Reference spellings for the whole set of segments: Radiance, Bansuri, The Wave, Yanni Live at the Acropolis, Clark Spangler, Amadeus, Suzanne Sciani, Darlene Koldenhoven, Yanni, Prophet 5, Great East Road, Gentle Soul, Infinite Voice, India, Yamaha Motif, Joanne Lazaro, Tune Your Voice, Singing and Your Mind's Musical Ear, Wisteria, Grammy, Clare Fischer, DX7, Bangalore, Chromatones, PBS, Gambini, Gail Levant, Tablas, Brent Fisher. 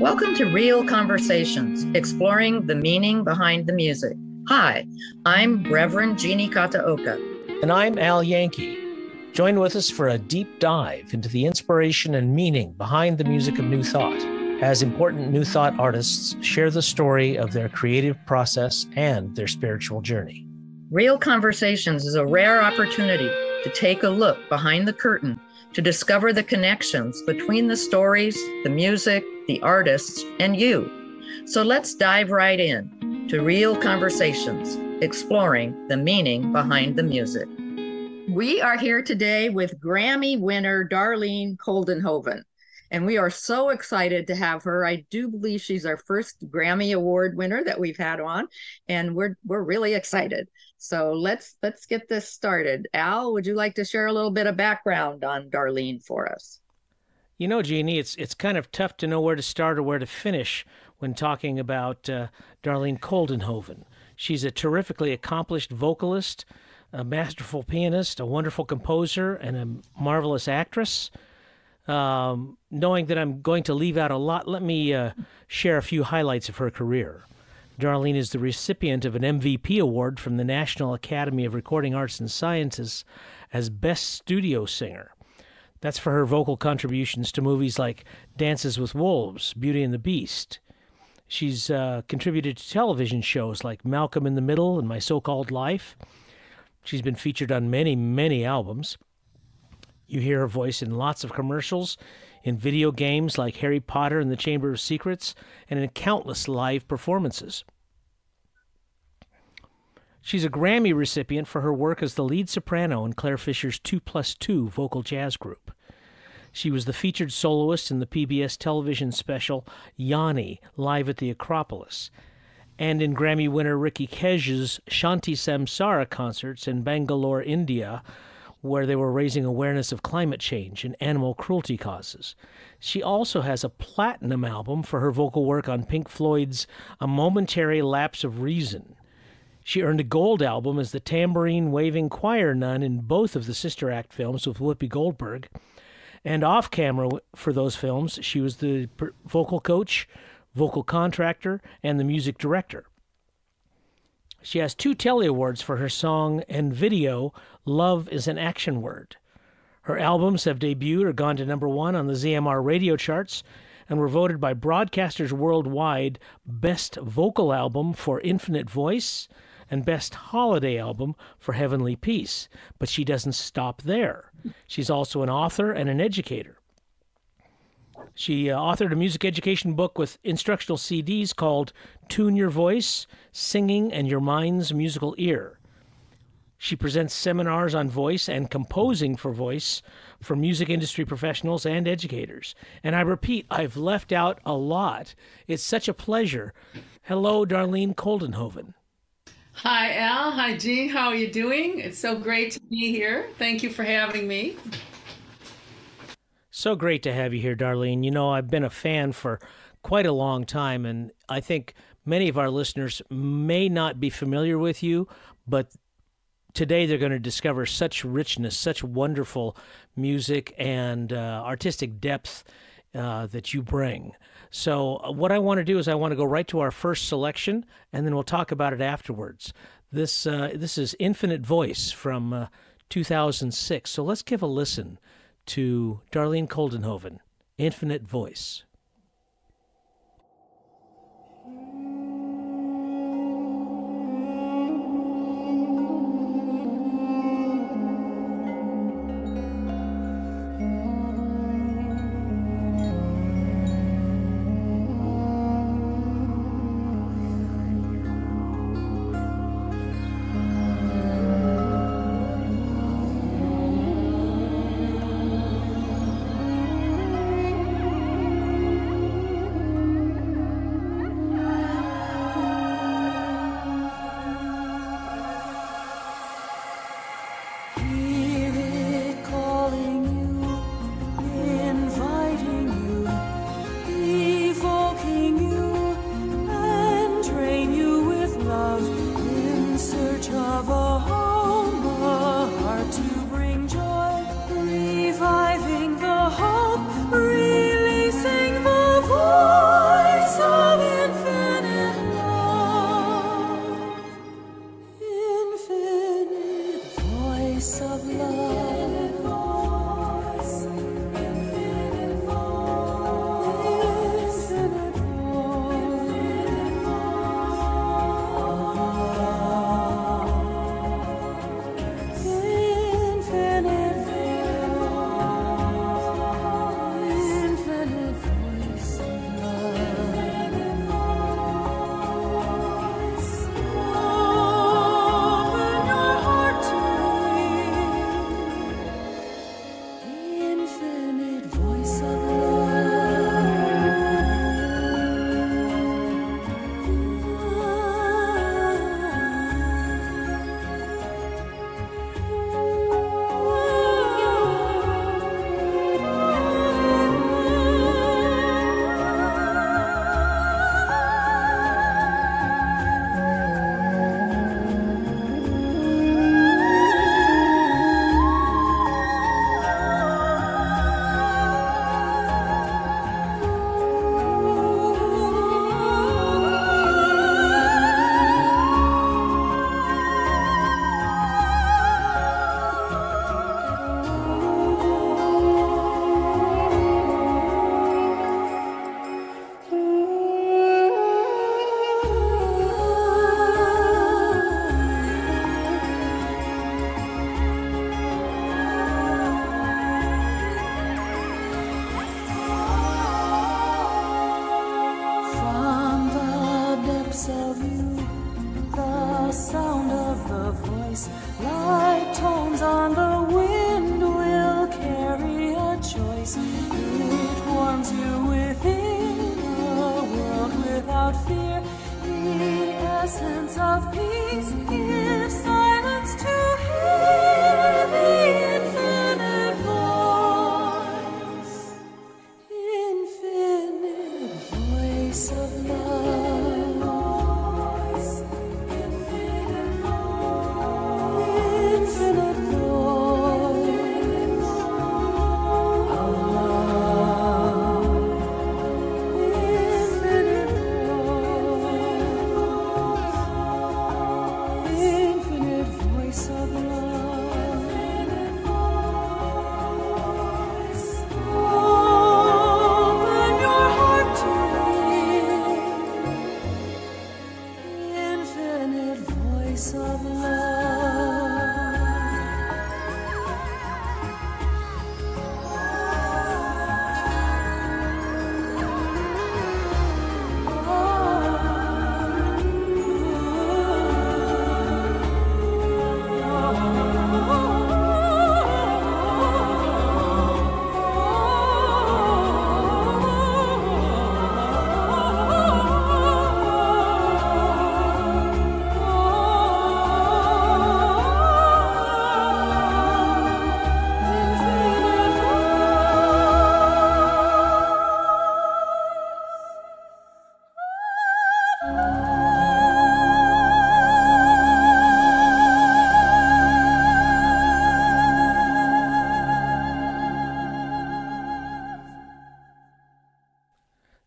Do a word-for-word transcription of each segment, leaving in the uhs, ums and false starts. Welcome to Real Conversations, exploring the meaning behind the music. Hi, I'm Reverend Jeannie Kataoka. And I'm Al Yankee. Join with us for a deep dive into the inspiration and meaning behind the music of New Thought, as important New Thought artists share the story of their creative process and their spiritual journey. Real Conversations is a rare opportunity to take a look behind the curtain to discover the connections between the stories, the music, the artists, and you. So let's dive right in to Real Conversations, exploring the meaning behind the music. We are here today with Grammy winner Darlene Koldenhoven, and we are so excited to have her. I do believe she's our first Grammy Award winner that we've had on, and we're we're really excited. So let's let's get this started. Al, would you like to share a little bit of background on Darlene for us? You know, Jeannie, it's it's kind of tough to know where to start or where to finish when talking about uh, Darlene Koldenhoven. She's a terrifically accomplished vocalist, a masterful pianist, a wonderful composer, and a marvelous actress. Um, knowing that I'm going to leave out a lot, let me uh, share a few highlights of her career. Darlene is the recipient of an M V P award from the National Academy of Recording Arts and Sciences as Best Studio Singer. That's for her vocal contributions to movies like Dances with Wolves, Beauty and the Beast. She's uh, contributed to television shows like Malcolm in the Middle and My So-Called Life. She's been featured on many, many albums. You hear her voice in lots of commercials, in video games like Harry Potter and the Chamber of Secrets, and in countless live performances. She's a Grammy recipient for her work as the lead soprano in Clare Fisher's two plus two vocal jazz group. She was the featured soloist in the P B S television special Yanni Live at the Acropolis, and in Grammy winner Ricky Kej's Shanti Samsara concerts in Bangalore, India, where they were raising awareness of climate change and animal cruelty causes. She also has a platinum album for her vocal work on Pink Floyd's A Momentary Lapse of Reason. She earned a gold album as the tambourine-waving choir nun in both of the Sister Act films with Whoopi Goldberg, and off-camera for those films, she was the vocal coach, vocal contractor, and the music director. She has two Telly Awards for her song and video, Love is an Action Word. Her albums have debuted or gone to number one on the Z M R radio charts and were voted by broadcasters worldwide Best Vocal Album for Infinite Voice and Best Holiday Album for Heavenly Peace. But she doesn't stop there. She's also an author and an educator. She uh, authored a music education book with instructional C Ds called Tune Your Voice, Singing and Your Mind's Musical Ear. She presents seminars on voice and composing for voice for music industry professionals and educators. And I repeat, I've left out a lot. It's such a pleasure. Hello, Darlene Koldenhoven. Hi, Al. Hi, Jean. How are you doing? It's so great to be here. Thank you for having me. So great to have you here, Darlene. You know, I've been a fan for quite a long time, and I think many of our listeners may not be familiar with you, but today they're going to discover such richness, such wonderful music and uh, artistic depth uh, that you bring. So what I want to do is I want to go right to our first selection, and then we'll talk about it afterwards. This, uh, this is Infinite Voice from uh, two thousand six, so let's give a listen to Darlene Koldenhoven, Infinite Voice.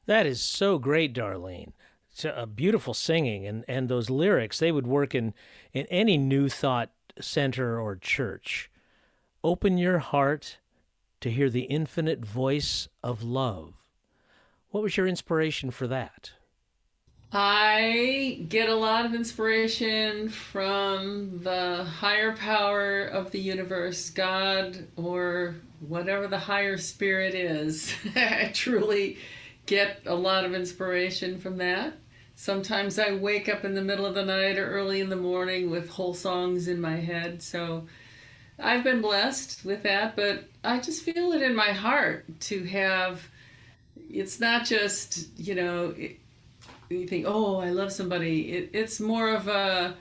That is so great, Darlene. It's a beautiful singing, and, and those lyrics, they would work in, in any New Thought center or church. Open your heart to hear the infinite voice of love. What was your inspiration for that? I get a lot of inspiration from the higher power of the universe, God, or whatever the higher spirit is. I truly get a lot of inspiration from that. Sometimes I wake up in the middle of the night or early in the morning with whole songs in my head. So I've been blessed with that, but I just feel it in my heart to have, it's not just, you know, it, you think, oh, I love somebody. It, it's more of a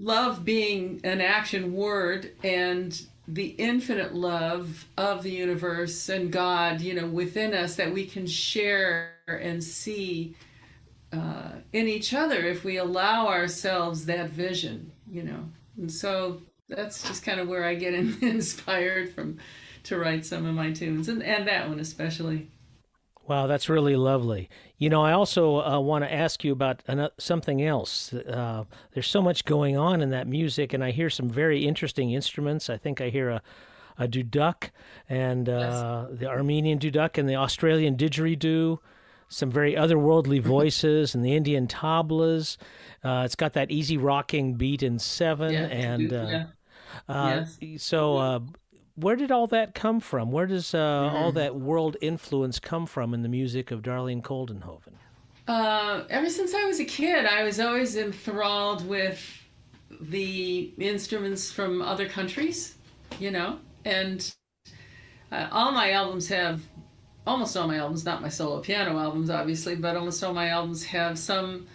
love being an action word, and the infinite love of the universe and God, you know, within us, that we can share and see uh, in each other if we allow ourselves that vision, you know. And so that's just kind of where I get in, inspired from to write some of my tunes, and, and that one especially. Wow, that's really lovely. You know, I also uh, want to ask you about an, something else. Uh, there's so much going on in that music, and I hear some very interesting instruments. I think I hear a, a duduk, and uh, yes. the Armenian duduk, and the Australian didgeridoo, some very otherworldly voices, and the Indian tablas. Uh, it's got that easy rocking beat in seven. Yeah. And uh, yeah. Uh, yes. So... Uh, where did all that come from? Where does uh, mm-hmm. all that world influence come from in the music of Darlene Koldenhoven? Uh, ever since I was a kid, I was always enthralled with the instruments from other countries, you know, and uh, all my albums have, almost all my albums, not my solo piano albums, obviously, but almost all my albums have some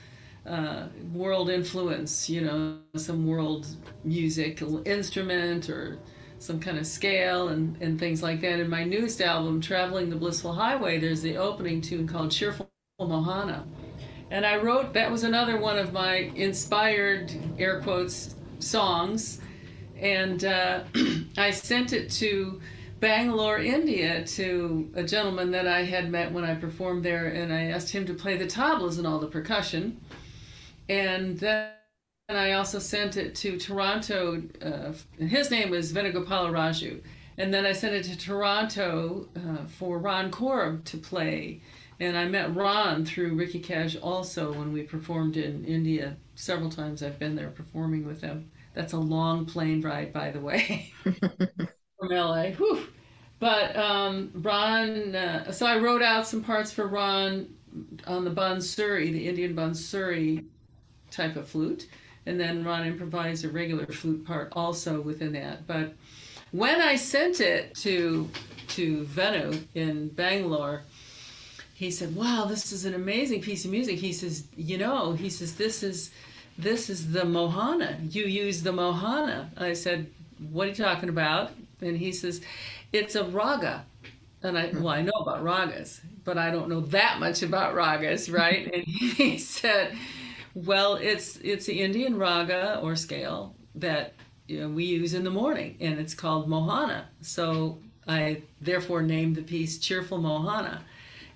uh, world influence, you know, some world music instrument or some kind of scale and, and things like that. In my newest album, Traveling the Blissful Highway, there's the opening tune called Cheerful Mohana. And I wrote, that was another one of my inspired, air quotes, songs. And uh, I sent it to Bangalore, India, to a gentleman that I had met when I performed there, and I asked him to play the tablas and all the percussion. And then And I also sent it to Toronto, uh, his name was Venugopal Raju. And then I sent it to Toronto uh, for Ron Korb to play. And I met Ron through Ricky Kej also when we performed in India. Several times I've been there performing with them. That's a long plane ride, by the way, from L A. Whew. But um, Ron, uh, so I wrote out some parts for Ron on the Bansuri, the Indian Bansuri type of flute. And then Ron improvised a regular flute part also within that. But when I sent it to to Venu in Bangalore, he said, "Wow, this is an amazing piece of music." He says, "You know," he says, "this is this is the Mohana. You use the Mohana." I said, "What are you talking about?" And he says, "It's a raga." And I, well, I know about ragas, but I don't know that much about ragas, right? And he said, well, it's it's the Indian raga or scale that, you know, we use in the morning, and it's called Mohana. So I therefore named the piece Cheerful Mohana.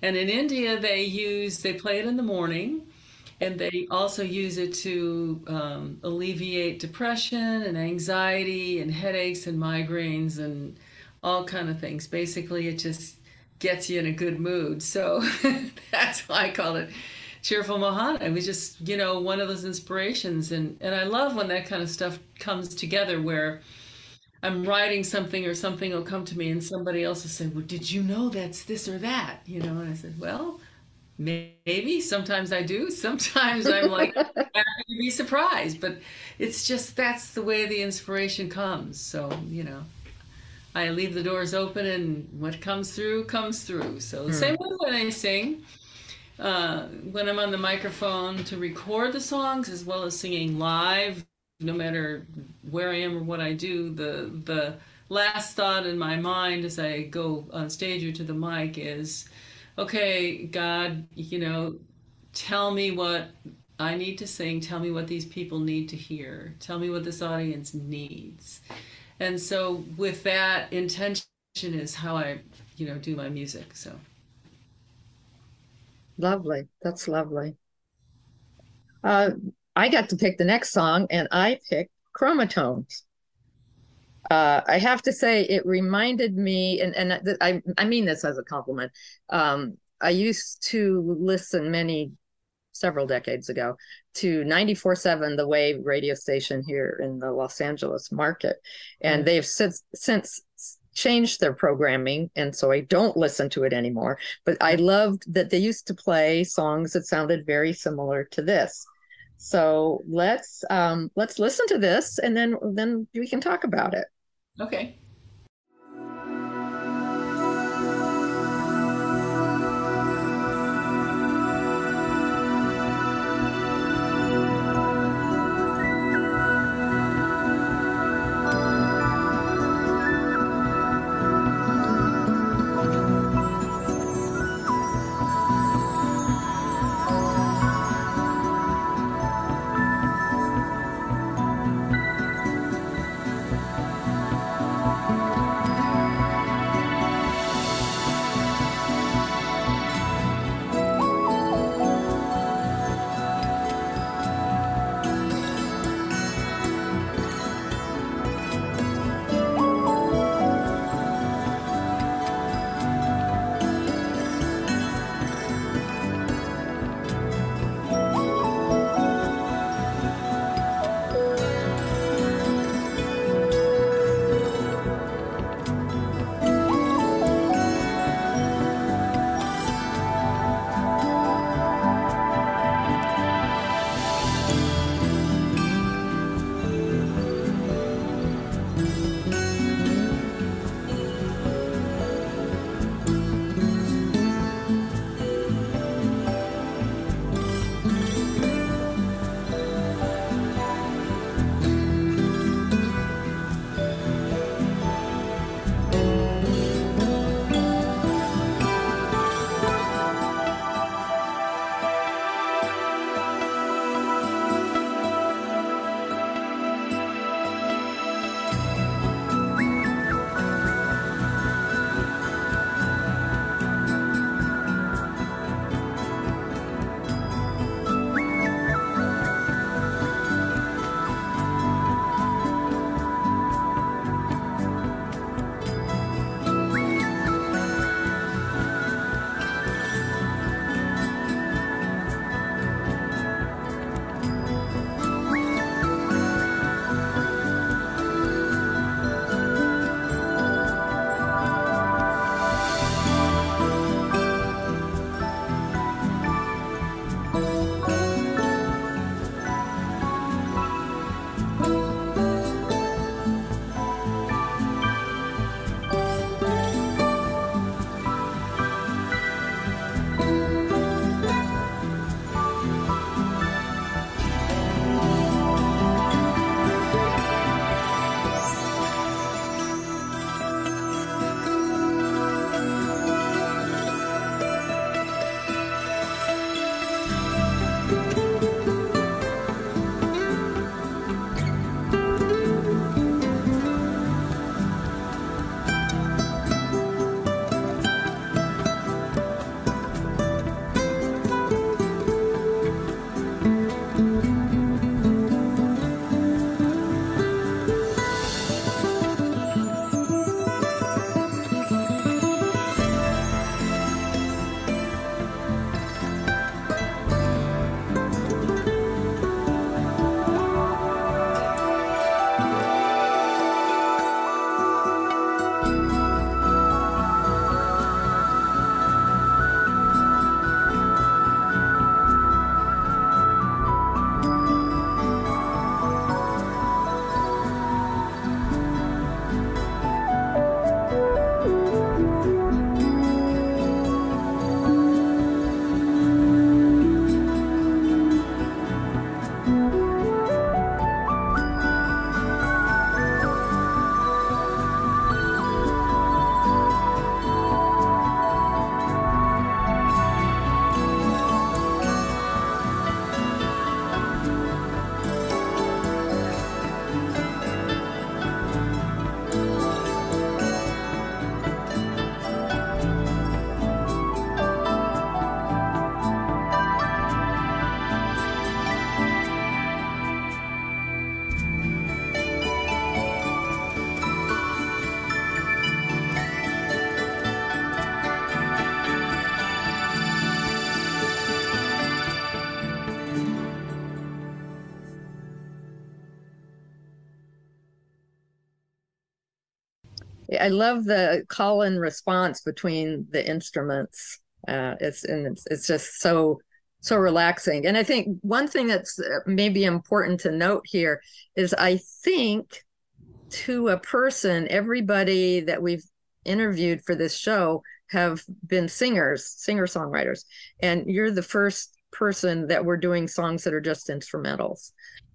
And in India, they use they play it in the morning, and they also use it to um, alleviate depression and anxiety and headaches and migraines and all kind of things. Basically, it just gets you in a good mood. So that's why I call it Cheerful Mohana. It was just, you know, one of those inspirations. And, and I love when that kind of stuff comes together, where I'm writing something or something will come to me and somebody else will say, well, did you know that's this or that? You know, and I said, well, maybe. Sometimes I do. Sometimes I'm like, I'm happy to be surprised. But it's just, that's the way the inspiration comes. So, you know, I leave the doors open, and what comes through, comes through. So the same way when I sing. Uh, when I'm on the microphone to record the songs, as well as singing live, no matter where I am or what I do, the the last thought in my mind as I go on stage or to the mic is, okay, God, you know, tell me what I need to sing, tell me what these people need to hear, tell me what this audience needs. And so with that intention is how I, you know, do my music, so. Lovely. That's lovely. Uh, I got to pick the next song, and I picked Chromatones. Uh, I have to say it reminded me, and, and I, I mean this as a compliment. Um, I used to listen many, several decades ago, to ninety-four point seven, The Wave radio station here in the Los Angeles market. And mm-hmm. they've since, since changed their programming, and so I don't listen to it anymore. But I loved that they used to play songs that sounded very similar to this. So let's um, let's listen to this, and then then we can talk about it. Okay. I love the call and response between the instruments. Uh, it's and it's, it's just so so relaxing. And I think one thing that's maybe important to note here is I think to a person, everybody that we've interviewed for this show have been singers, singer-songwriters, and you're the first person that we're doing songs that are just instrumentals.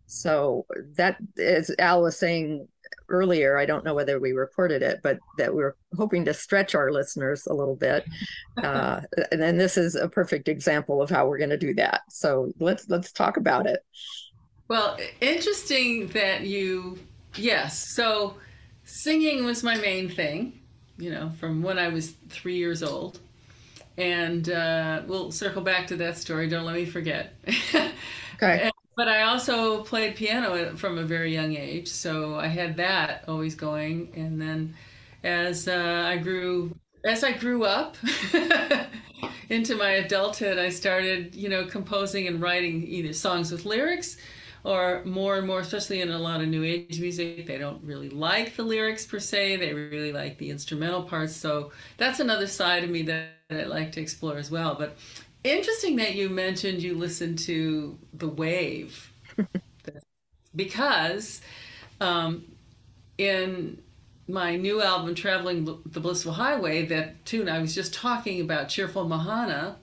So that, as Al was saying earlier, I don't know whether we recorded it, but that we're hoping to stretch our listeners a little bit. Uh, and then this is a perfect example of how we're going to do that. So let's let's talk about it. Well, interesting that you, yes. So singing was my main thing, you know, from when I was three years old. And uh, we'll circle back to that story. Don't let me forget. Okay. And but I also played piano from a very young age, so I had that always going. And then, as uh, I grew, as I grew up into my adulthood, I started, you know, composing and writing either songs with lyrics, or more and more, especially in a lot of new age music, they don't really like the lyrics per se. They really like the instrumental parts. So that's another side of me that I like to explore as well. But interesting that you mentioned you listened to The Wave, because um, in my new album, Traveling the Blissful Highway, that tune I was just talking about, Cheerful Mohana,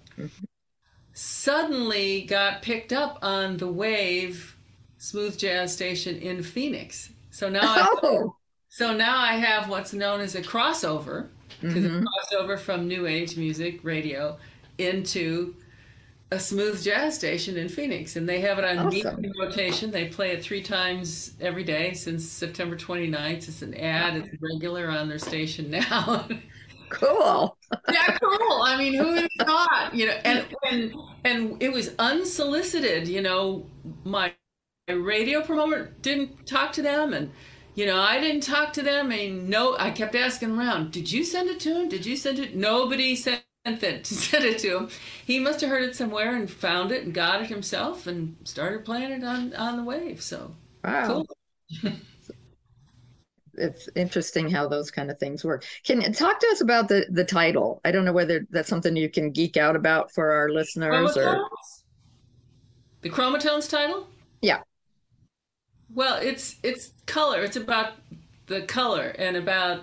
suddenly got picked up on The Wave smooth jazz station in Phoenix. So now, oh. I, so now I have what's known as a crossover, because mm-hmm. it's a crossover from new age music radio into a smooth jazz station in Phoenix, and they have it on awesome. Weekly rotation. They play it three times every day since September twenty-ninth. It's an ad, it's regular on their station now. Cool. Yeah, cool. I mean, who would have thought, you know, and, and, and it was unsolicited, you know, my radio promoter didn't talk to them, and you know, I didn't talk to them, and no, I kept asking around, did you send a tune? Did you send it? Nobody sent That sent it to him. He must have heard it somewhere and found it and got it himself and started playing it on on the wave. So wow, cool. It's interesting how those kind of things work. Can you talk to us about the the title? I don't know whether that's something you can geek out about for our listeners. Chromatones? Or the Chromatones title. Yeah. Well, it's it's color. It's about the color and about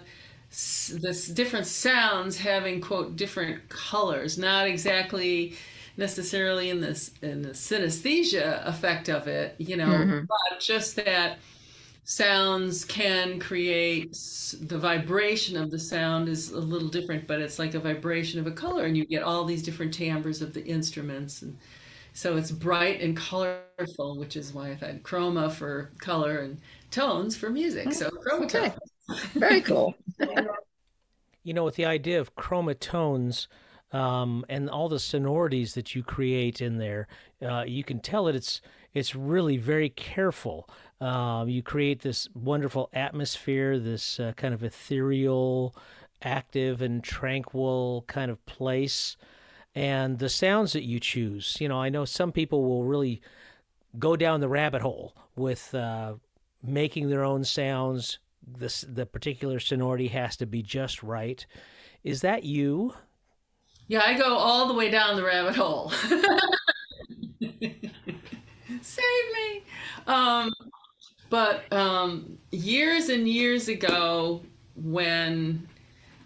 this different sounds having, quote, different colors, not exactly necessarily in this in the synesthesia effect of it, you know, mm-hmm. but just that sounds can create, the vibration of the sound is a little different, but it's like a vibration of a color, and you get all these different timbres of the instruments, and so it's bright and colorful, which is why I thought chroma for color and tones for music. So chromatones. Okay. Very cool. You know, with the idea of chromatones um, and all the sonorities that you create in there, uh, you can tell that it's it's really very careful. Um, you create this wonderful atmosphere, this uh, kind of ethereal, active, and tranquil kind of place, and the sounds that you choose. You know, I know some people will really go down the rabbit hole with uh, making their own sounds. This, the particular sonority has to be just right. Is that you? Yeah, I go all the way down the rabbit hole. Save me. Um, but um, years and years ago, when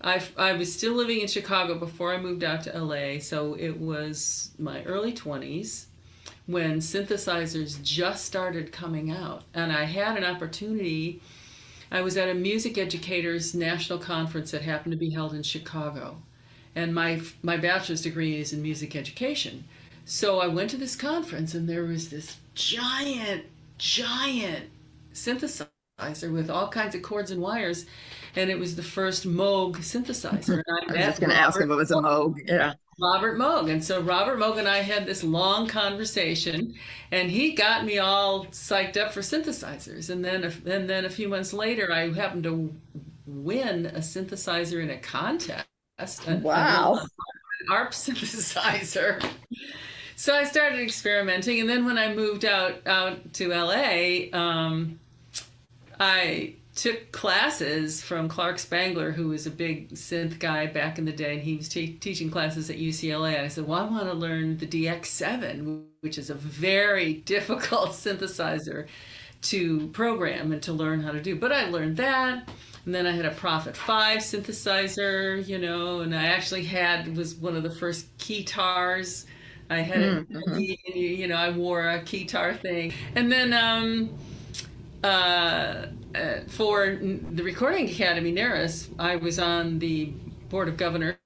I, I was still living in Chicago before I moved out to L A, so it was my early twenties, when synthesizers just started coming out. And I had an opportunity. I was at a music educators national conference that happened to be held in Chicago, and my my bachelor's degree is in music education. So I went to this conference, and there was this giant, giant synthesizer with all kinds of cords and wires, and it was the first Moog synthesizer. I, I was just going to ask if it was a Moog. Yeah. Robert Moog. And so Robert Moog and I had this long conversation, and he got me all psyched up for synthesizers. And then, and then a few months later, I happened to win a synthesizer in a contest. Wow. An A R P synthesizer. So I started experimenting. And then when I moved out, out to L A, um, I took classes from Clark Spangler, who was a big synth guy back in the day, and he was te teaching classes at U C L A. And I said, well, I want to learn the D X seven, which is a very difficult synthesizer to program and to learn how to do. But I learned that. And then I had a Prophet five synthesizer, you know, and I actually had, was one of the first guitars. I had, mm-hmm. a, you know, I wore a guitar thing. And then um, uh, for the Recording Academy, N A R I S, I was on the Board of Governors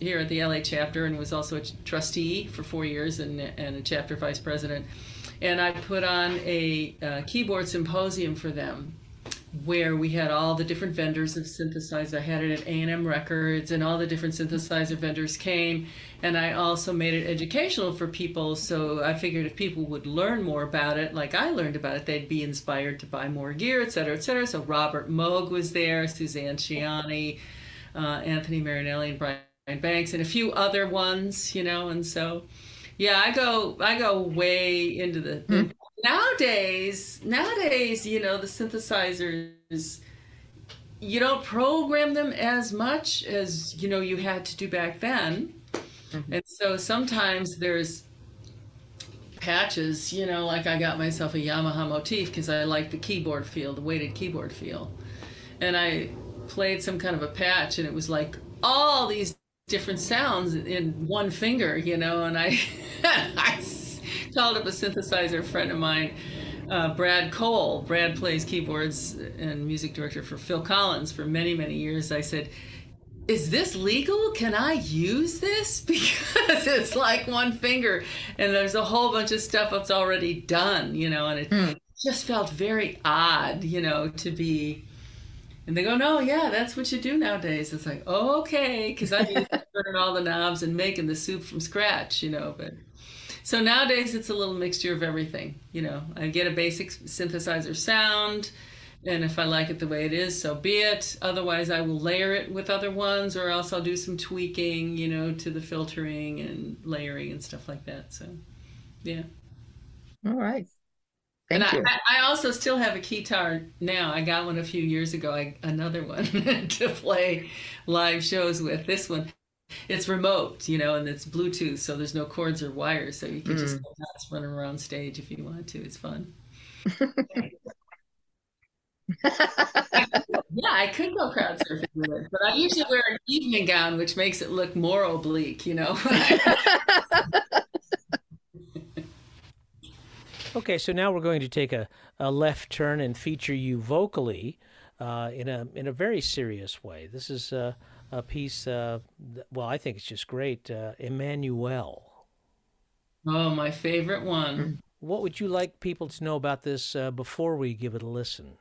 here at the L A chapter, and was also a trustee for four years and, and a chapter vice president. And I put on a, a keyboard symposium for them, where we had all the different vendors of synthesizer. I had it at A and M Records, and all the different synthesizer vendors came. And I also made it educational for people, so I figured if people would learn more about it, like I learned about it, they'd be inspired to buy more gear, et cetera, et cetera. So Robert Moog was there, Suzanne Sciani, uh, Anthony Marinelli, and Brian Banks, and a few other ones, you know. And so, yeah, I go, I go way into the... Mm-hmm. Nowadays, nowadays, you know, the synthesizers, you don't program them as much as, you know, you had to do back then. Mm-hmm. And so sometimes there's patches, you know, like I got myself a Yamaha motif because I like the keyboard feel, the weighted keyboard feel. And I played some kind of a patch, and it was like all these different sounds in one finger, you know, and I... I called up a synthesizer friend of mine, uh, Brad Cole. Brad plays keyboards and music director for Phil Collins for many, many years. I said, is this legal? Can I use this? Because it's like one finger, and there's a whole bunch of stuff that's already done, you know, and it mm. just felt very odd, you know, to be... And they go, no, yeah, that's what you do nowadays. It's like, oh, okay, because I used to turn all the knobs and making the soup from scratch, you know, but... So nowadays it's a little mixture of everything, you know. I get a basic synthesizer sound, and if I like it the way it is, so be it. Otherwise, I will layer it with other ones, or else I'll do some tweaking, you know, to the filtering and layering and stuff like that. So, yeah. All right. Thank and you. I, I also still have a guitar now. I got one a few years ago, I, another one to play live shows with. This one, it's remote, you know, and it's Bluetooth, so there's no cords or wires, so you can mm. just go nuts, run around stage if you want to. It's fun. Yeah, I could go crowd surfing with it, but I usually wear an evening gown, which makes it look more oblique, you know. Okay, so now we're going to take a, a left turn and feature you vocally uh, in a in a very serious way. This is... Uh, a piece, uh, well, I think it's just great, uh, Emmanuel. Oh, my favorite one. What would you like people to know about this uh, before we give it a listen?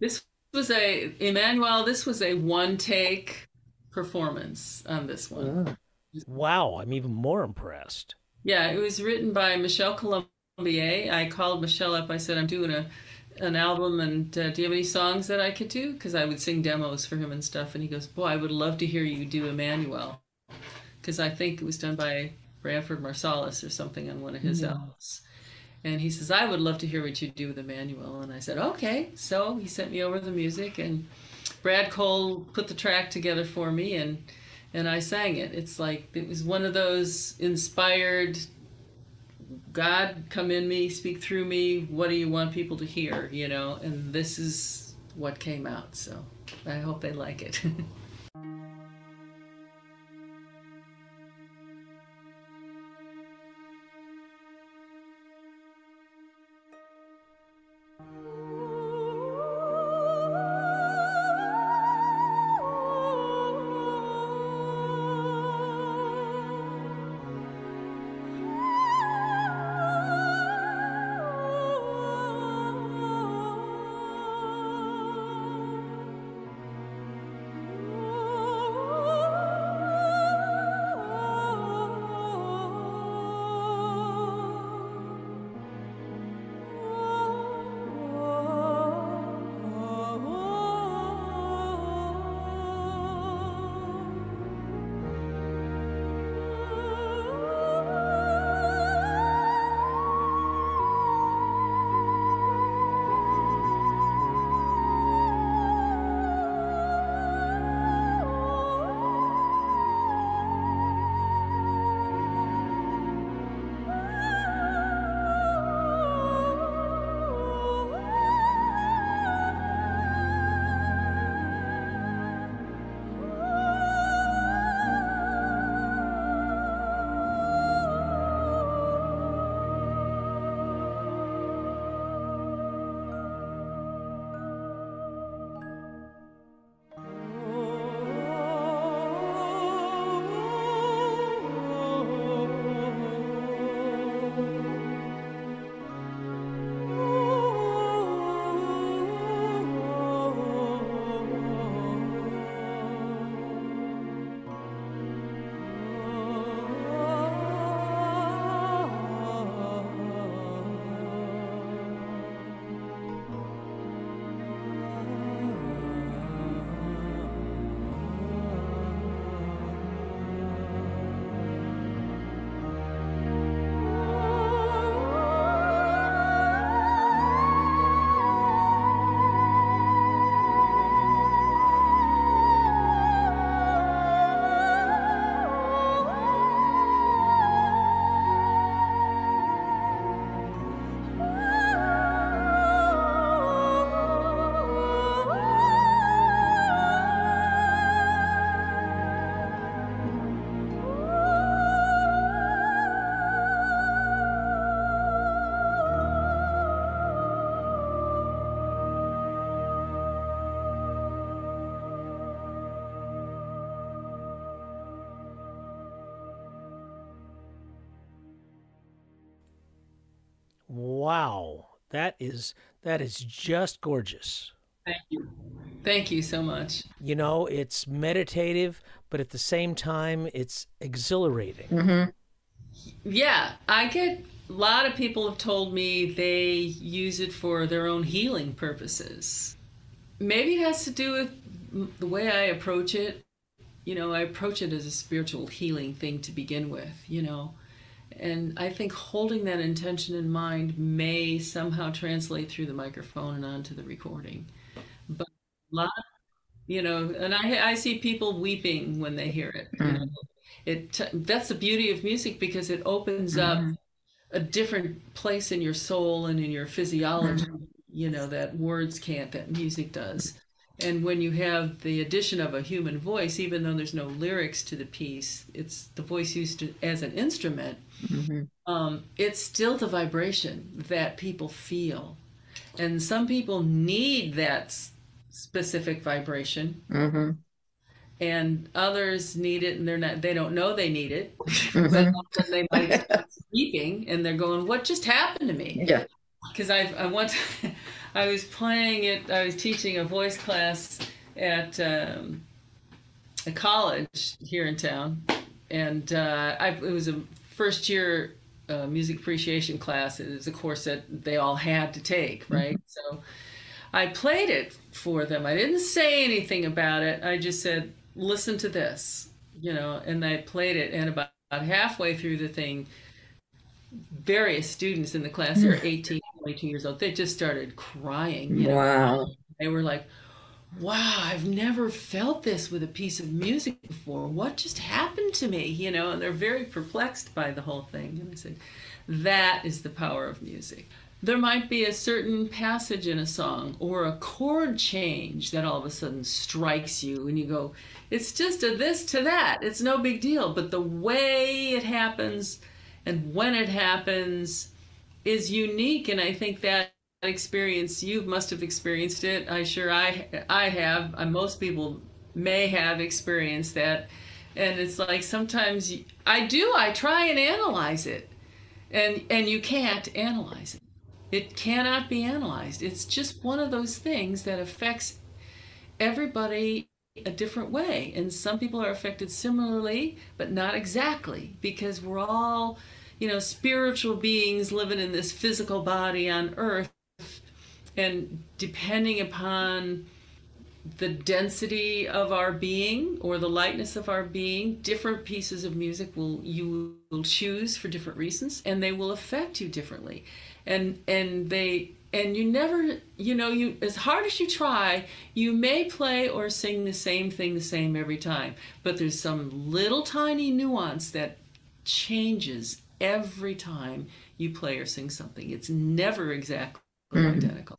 This was a, Emmanuel, this was a one-take performance on this one. Yeah. Wow, I'm even more impressed. Yeah, it was written by Michel Colombier. I called Michel up, I said, I'm doing a an album, and uh, do you have any songs that I could do? Because I would sing demos for him and stuff, and he goes, boy, I would love to hear you do Emmanuel, because I think it was done by Branford Marsalis or something on one of his mm-hmm. albums. And he says, I would love to hear what you do with Emmanuel. And I said, okay. So he sent me over the music, and Brad Cole put the track together for me, and and I sang it. It's like, it was one of those inspired, God, come in me, speak through me, what do you want people to hear, you know? And this is what came out, so I hope they like it. Wow, that is that is just gorgeous. Thank you. Thank you so much. You know, it's meditative, but at the same time, it's exhilarating. Mm-hmm. Yeah, I get a lot of people have told me they use it for their own healing purposes. Maybe it has to do with the way I approach it. You know, I approach it as a spiritual healing thing to begin with, you know. And I think holding that intention in mind may somehow translate through the microphone and onto the recording. But a lot, you know, and I, I see people weeping when they hear it. You know? It that's the beauty of music, because it opens mm-hmm. up a different place in your soul and in your physiology, mm-hmm. you know, that words can't, that music does. And when you have the addition of a human voice, even though there's no lyrics to the piece, it's the voice used to, as an instrument, mm-hmm. um, it's still the vibration that people feel. And some people need that specific vibration, mm-hmm. and others need it, and they're not, they don't know they need it, mm-hmm. but often they might start sleeping, and they're going, what just happened to me? Yeah. Because I, I once, I was playing it, I was teaching a voice class at um, a college here in town, and uh, I, it was a first year uh, music appreciation class. It was a course that they all had to take, right? Mm-hmm. So I played it for them. I didn't say anything about it. I just said, listen to this, you know, and I played it, and about, about halfway through the thing, various students in the class who are eighteen, twenty-two years old, they just started crying. You know? Wow. They were like, wow, I've never felt this with a piece of music before. What just happened to me? You know, and they're very perplexed by the whole thing. And I said, that is the power of music. There might be a certain passage in a song or a chord change that all of a sudden strikes you, and you go, it's just a this to that. It's no big deal. But the way it happens and when it happens is unique, and I think that experience, you must have experienced it. I sure I I have. I, most people may have experienced that, and it's like sometimes you, I do. I try and analyze it, and and you can't analyze it. It cannot be analyzed. It's just one of those things that affects everybody a different way, and some people are affected similarly but not exactly, because we're all, you know, spiritual beings living in this physical body on earth, and depending upon the density of our being or the lightness of our being, different pieces of music will you will choose for different reasons, and they will affect you differently, and and they and you never, you know, you as hard as you try, you may play or sing the same thing the same every time, but there's some little tiny nuance that changes every time you play or sing something. It's never exactly mm-hmm. identical.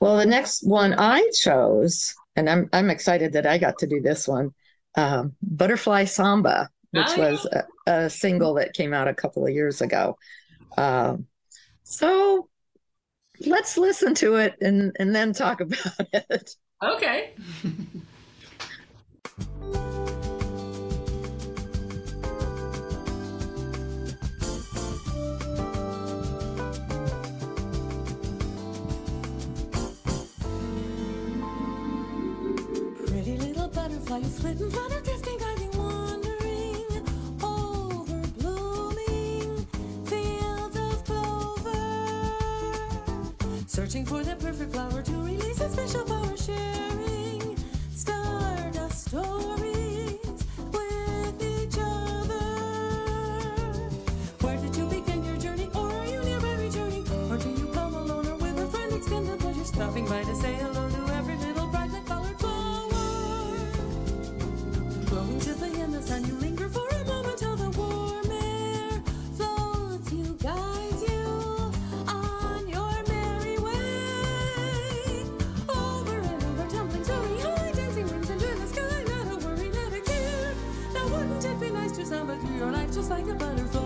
Well, the next one I chose, and I'm I'm excited that I got to do this one, um, Butterfly Samba, which I was a, a single that came out a couple of years ago. Um, so let's listen to it and, and then talk about it. Okay. Pretty little butterfly, you slip in front of testing, diving, wandering, over blooming fields of clover, searching for that perfect flower to release a special power, sharing stardust stories with each other. Where did you begin your journey, or are you near every journey, or do you come alone or with a friend, extend the pleasure, stopping by to say hello to every little brightly colored flower, glowing gently in the sun, you linger for a moment till the warm air floats you, guides you on your merry way, over and over, tumbling slowly high, dancing rooms into the sky, not a worry, not a care, now wouldn't it be nice to samba through your life just like a butterfly.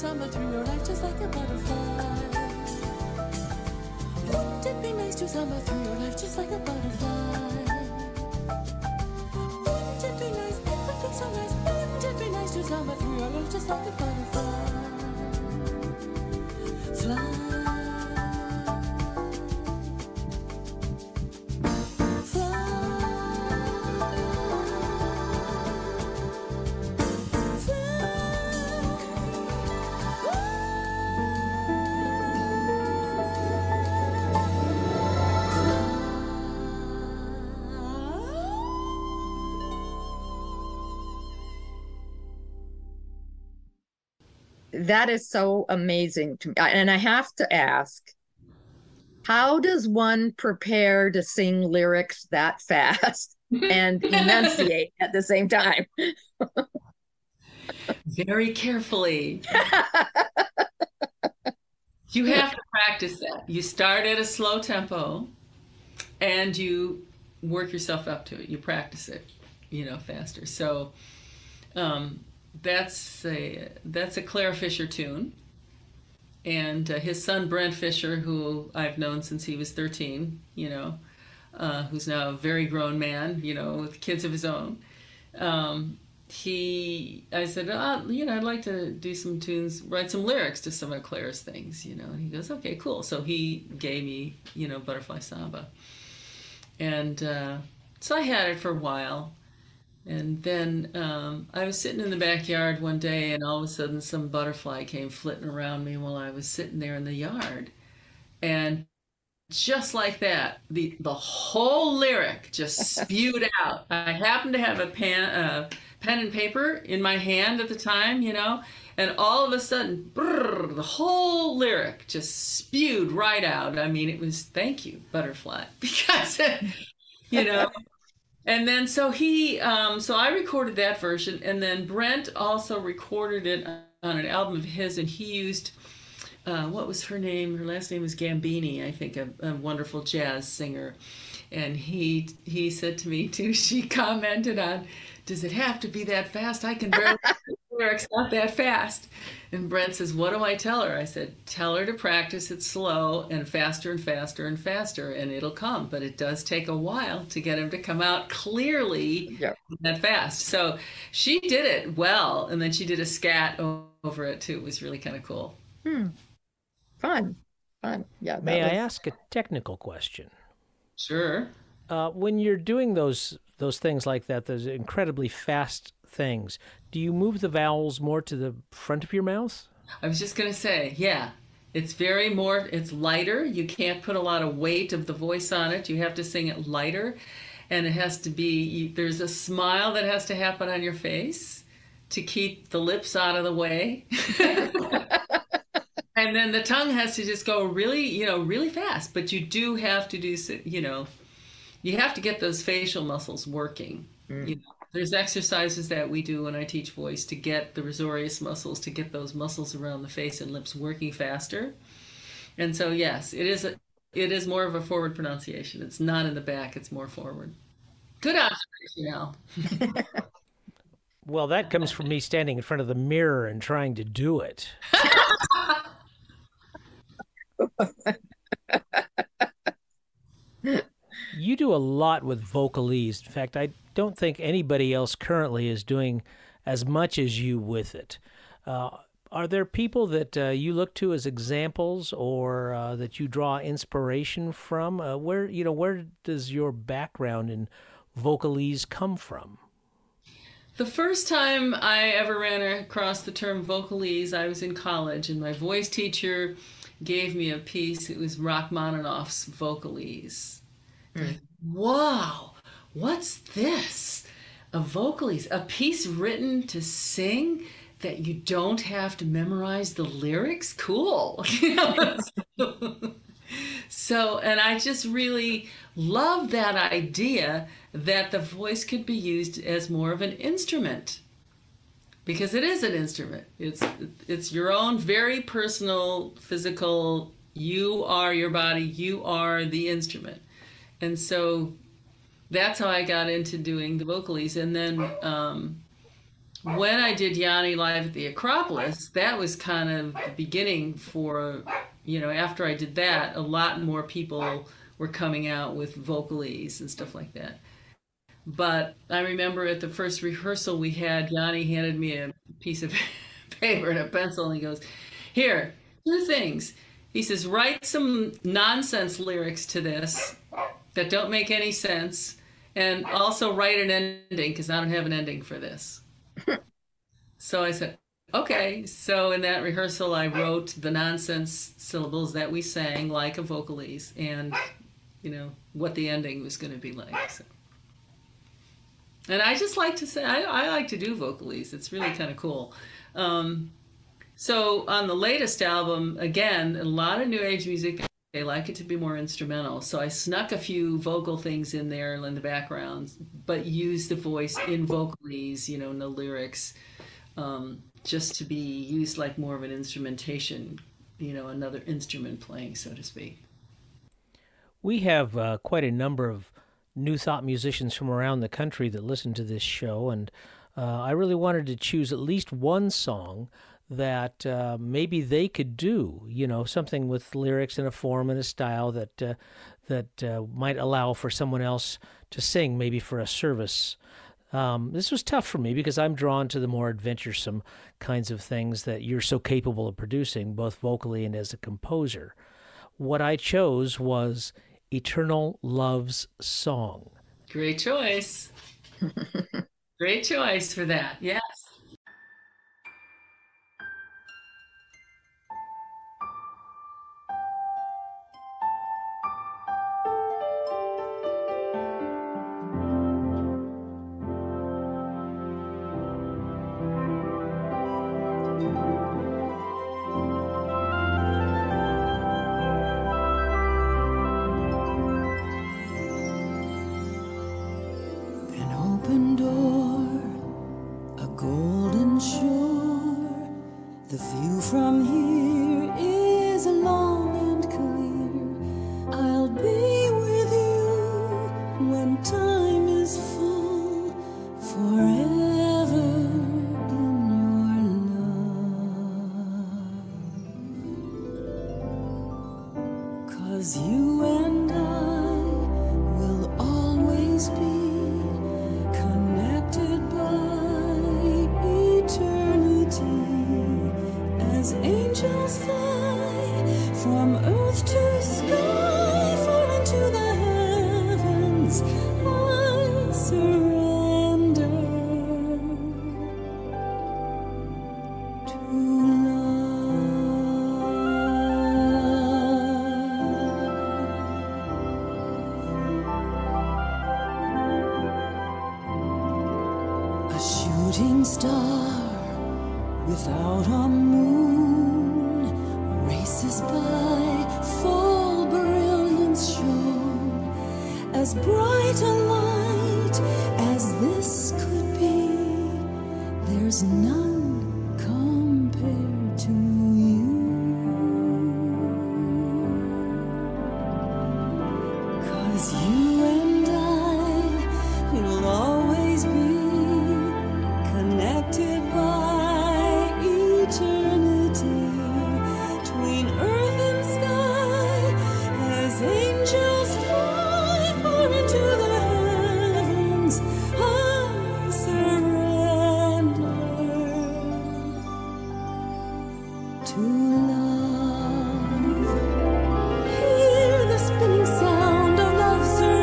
samba through your life just like a butterfly. Wouldn't it be nice to samba through your life just like a butterfly? Wouldn't it be nice, everything's so nice. Wouldn't it be nice to samba through your life just like a butterfly? Fly. That is so amazing to me. And I have to ask, how does one prepare to sing lyrics that fast and enunciate at the same time? Very carefully. You have to practice that. You start at a slow tempo and you work yourself up to it. You practice it, you know, faster. So, um, That's a that's a Clare Fisher tune, and uh, his son Brent Fisher, who I've known since he was thirteen, you know, uh, who's now a very grown man, you know, with kids of his own. Um, he, I said, oh, you know, I'd like to do some tunes, write some lyrics to some of Clare's things, you know. And he goes, okay, cool. So he gave me, you know, Butterfly Samba, and uh, so I had it for a while. And then um, I was sitting in the backyard one day, and all of a sudden some butterfly came flitting around me while I was sitting there in the yard. And just like that, the, the whole lyric just spewed out. I happened to have a pen, uh, pen and paper in my hand at the time, you know, and all of a sudden, brrr, the whole lyric just spewed right out. I mean, it was, thank you, butterfly, because, you know. And then so he, um, so I recorded that version, and then Brent also recorded it on an album of his, and he used, uh, what was her name? Her last name was Gambini, I think, a, a wonderful jazz singer. And he he said to me too, she commented on, does it have to be that fast? I can barely the lyrics not that fast. And Brent says, what do I tell her? I said, tell her to practice it slow and faster and faster and faster, and it'll come. But it does take a while to get him to come out clearly yeah. that fast. So she did it well, and then she did a scat over it too. It was really kind of cool. Hmm. Fun, fun. Yeah. May was... I ask a technical question? Sure. Uh, when you're doing those those things like that, those incredibly fast things, do you move the vowels more to the front of your mouth? I was just going to say, yeah, it's very more, it's lighter. You can't put a lot of weight of the voice on it. You have to sing it lighter, and it has to be, there's a smile that has to happen on your face to keep the lips out of the way. And then the tongue has to just go really, you know, really fast. But you do have to do, you know, you have to get those facial muscles working. Mm. You know, there's exercises that we do when I teach voice to get the risorius muscles, to get those muscles around the face and lips working faster. And so, yes, it is, a, it is more of a forward pronunciation. It's not in the back. It's more forward. Good observation, Al. Well, that comes from me standing in front of the mirror and trying to do it. You do a lot with Vocalese. In fact, I don't think anybody else currently is doing as much as you with it. Uh, are there people that uh, you look to as examples, or uh, that you draw inspiration from? Uh, where you know where does your background in Vocalese come from? The first time I ever ran across the term Vocalese, I was in college, and my voice teacher gave me a piece. It was Rachmaninoff's Vocalese. Mm. Wow, what's this? A Vocalese, a piece written to sing that you don't have to memorize the lyrics? Cool. So, and I just really love that idea that the voice could be used as more of an instrument. Because it is an instrument. It's it's your own very personal, physical, you are your body, you are the instrument. And so that's how I got into doing the Vocalese. And then um, when I did Yanni Live at the Acropolis, that was kind of the beginning for, you know, after I did that, a lot more people were coming out with Vocalese and stuff like that. But I remember at the first rehearsal we had, Yanni handed me a piece of paper and a pencil, and he goes, here, two things. He says, write some nonsense lyrics to this that don't make any sense, and also write an ending, because I don't have an ending for this. So I said, okay. So in that rehearsal, I wrote the nonsense syllables that we sang like a Vocalese, and, you know, what the ending was going to be like. So. And I just like to say, I, I like to do Vocalese. It's really kind of cool. Um, so on the latest album, again, a lot of new age music, they like it to be more instrumental. So I snuck a few vocal things in there in the background, but used the voice in Vocalese, you know, no lyrics, um, just to be used like more of an instrumentation, you know, another instrument playing, so to speak. We have uh, quite a number of new thought musicians from around the country that listen to this show, and uh, I really wanted to choose at least one song that uh, maybe they could do, you know, something with lyrics and a form and a style that uh, that uh, might allow for someone else to sing, maybe for a service. Um, this was tough for me because I'm drawn to the more adventuresome kinds of things that you're so capable of producing, both vocally and as a composer. What I chose was Eternal Love's Song. Great choice. Great choice for that, yes. Love, hear the spinning sound of love's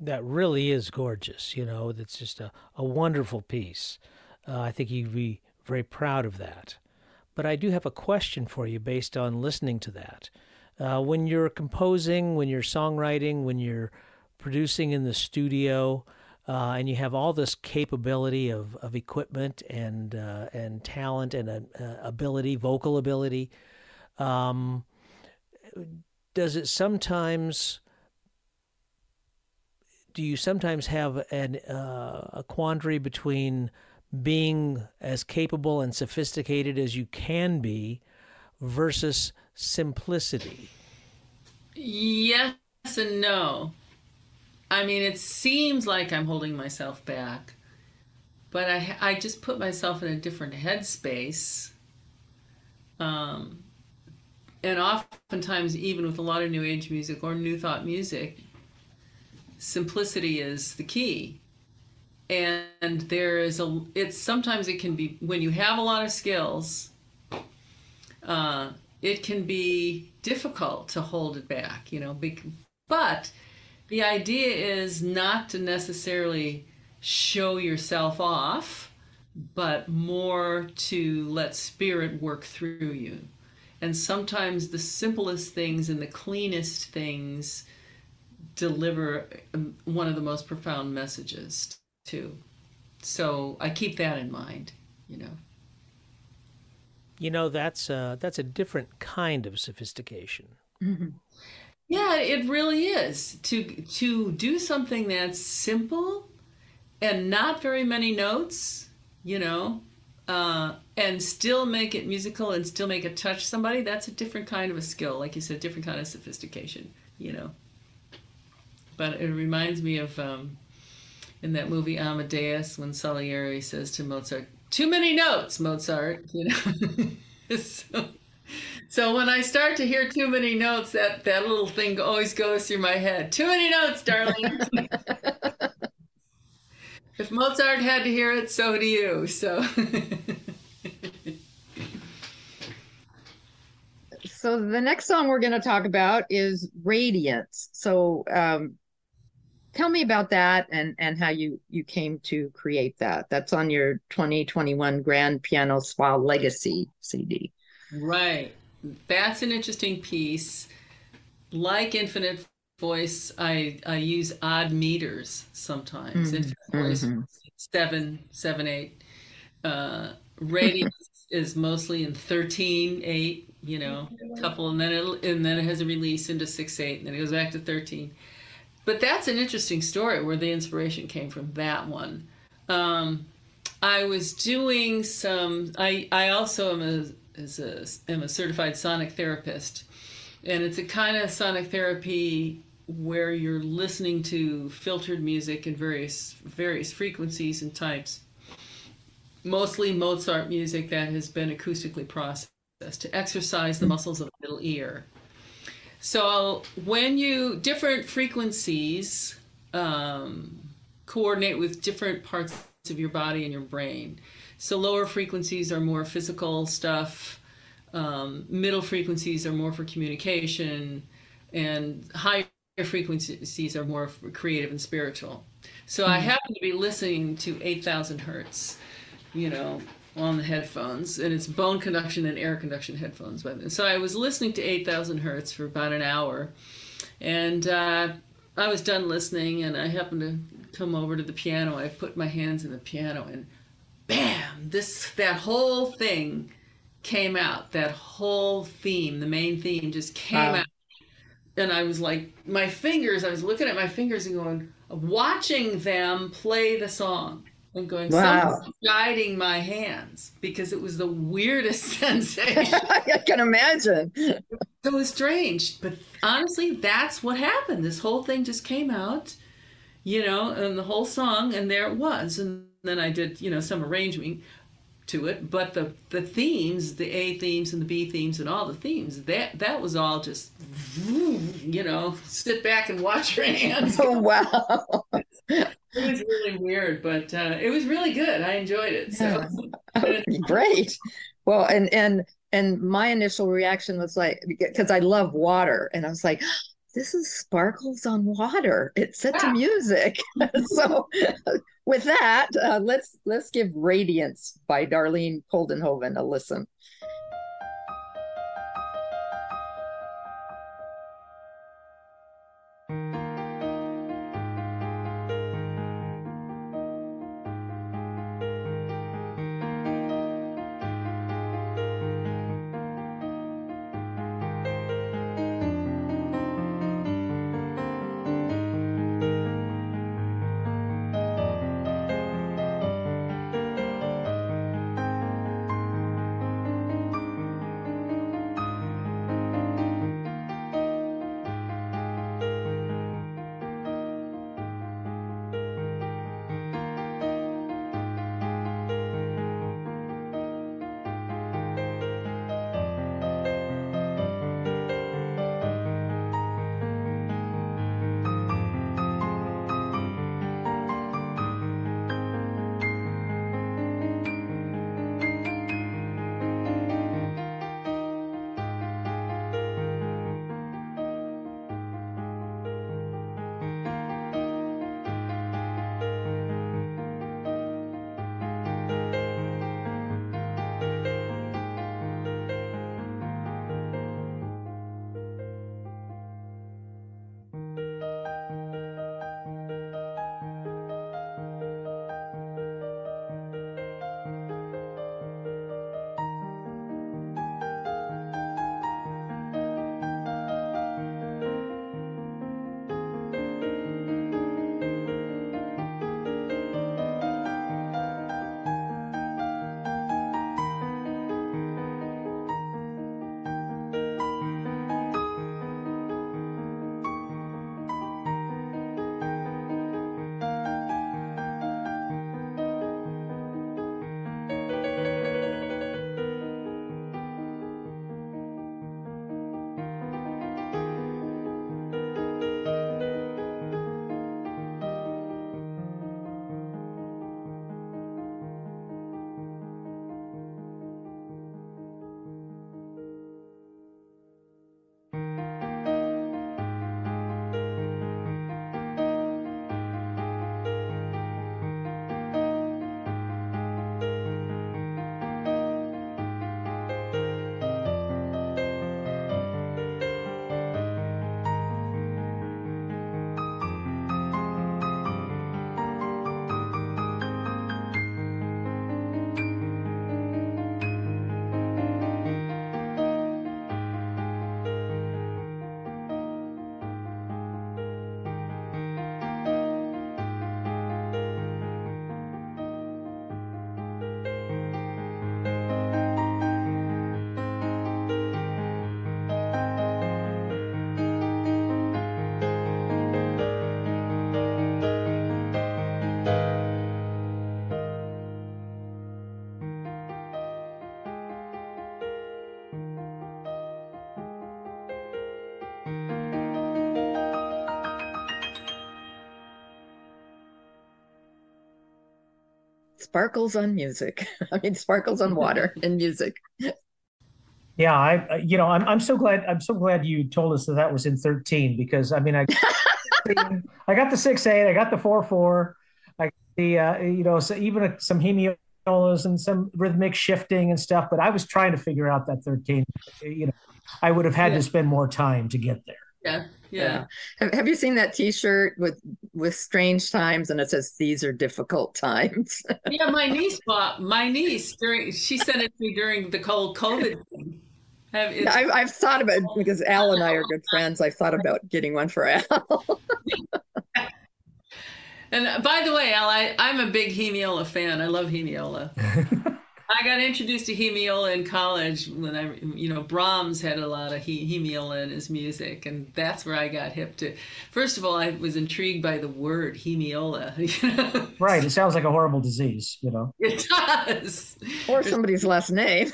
that really is gorgeous. You know, that's just a, a wonderful piece. Uh, I think you'd be very proud of that. But I do have a question for you based on listening to that. Uh, when you're composing, when you're songwriting, when you're producing in the studio, uh, and you have all this capability of, of equipment and uh, and talent and uh, ability, vocal ability, um, does it sometimes... Do you sometimes have an, uh, a quandary between being as capable and sophisticated as you can be versus simplicity? Yes and no. I mean, it seems like I'm holding myself back, but I, I just put myself in a different headspace. Um, and oftentimes, even with a lot of New Age music or New Thought music, simplicity is the key. And there is a, it's sometimes it can be, when you have a lot of skills, uh, it can be difficult to hold it back, you know, be, but the idea is not to necessarily show yourself off, but more to let spirit work through you. And sometimes the simplest things and the cleanest things deliver one of the most profound messages too. So I keep that in mind, you know. You know, that's a, that's a different kind of sophistication. Mm-hmm. Yeah, it really is. To, to do something that's simple and not very many notes, you know, uh, and still make it musical and still make it touch somebody, that's a different kind of a skill. Like you said, different kind of sophistication, you know. But it reminds me of um, in that movie Amadeus, when Salieri says to Mozart, "Too many notes, Mozart." You know. so, so when I start to hear too many notes, that that little thing always goes through my head. Too many notes, darling. If Mozart had to hear it, so do you. So. So the next song we're going to talk about is "Radiance." So. Um, Tell me about that and, and how you, you came to create that. That's on your twenty twenty-one Grand Piano Spa Legacy C D. Right. That's an interesting piece. Like Infinite Voice, I, I use odd meters sometimes. Mm-hmm. Infinite Voice, mm-hmm. seven, seven, eight. Uh, Radiance is mostly in thirteen, eight, you know, a couple, and then, it, and then it has a release into six, eight, and then it goes back to thirteen. But that's an interesting story where the inspiration came from that one. Um, I was doing some, I, I also am a, is a, am a certified sonic therapist. And it's a kind of sonic therapy where you're listening to filtered music in various, various frequencies and types. Mostly Mozart music that has been acoustically processed to exercise the muscles of the middle ear. So when you, different frequencies um, coordinate with different parts of your body and your brain. So lower frequencies are more physical stuff, um, middle frequencies are more for communication, and higher frequencies are more for creative and spiritual. So mm-hmm. I happen to be listening to eight thousand hertz, you know, on the headphones, and it's bone conduction and air conduction headphones. But so I was listening to eight thousand hertz for about an hour, and uh, I was done listening, and I happened to come over to the piano. I put my hands in the piano, and bam! This that whole thing came out. That whole theme, the main theme, just came wow. out. And I was like, my fingers. I was looking at my fingers and going, watching them play the song. And going, wow. Someone's guiding my hands, because it was the weirdest sensation. I can imagine. It was strange, but honestly, that's what happened. This whole thing just came out, you know, and the whole song, and there it was. And then I did, you know, some arranging to it, but the the themes, the A themes and the B themes and all the themes, that that was all just, you know, sit back and watch your hands. Oh wow. It was really weird, but uh, it was really good. I enjoyed it. So yeah. Oh, great. Well, and and and my initial reaction was like, because I love water, and I was like, this is sparkles on water. It's set to music. So with that, uh, let's let's give Radiance by Darlene Koldenhoven a listen. Sparkles on music. I mean, sparkles on water and music. Yeah, I, you know, I'm, I'm so glad. I'm so glad you told us that that was in thirteen, because I mean, I, I got the six eight, I got the four four, I got the uh, you know, so even some hemiolas and some rhythmic shifting and stuff. But I was trying to figure out that thirteen. You know, I would have had yeah. to spend more time to get there. Yeah, yeah. Have, have you seen that T-shirt with with strange times, and it says these are difficult times? Yeah, my niece bought my niece during. She sent it to me during the cold COVID thing. Have, yeah, I've I've thought about it because Al and I are good friends. I've thought about getting one for Al. And by the way, Al, I, I'm a big Hemiola fan. I love Hemiola. I got introduced to Hemiola in college when I, you know, Brahms had a lot of he, Hemiola in his music, and that's where I got hip to. First of all, I was intrigued by the word Hemiola. You know? Right, it sounds like a horrible disease, you know. It does. Or somebody's last name.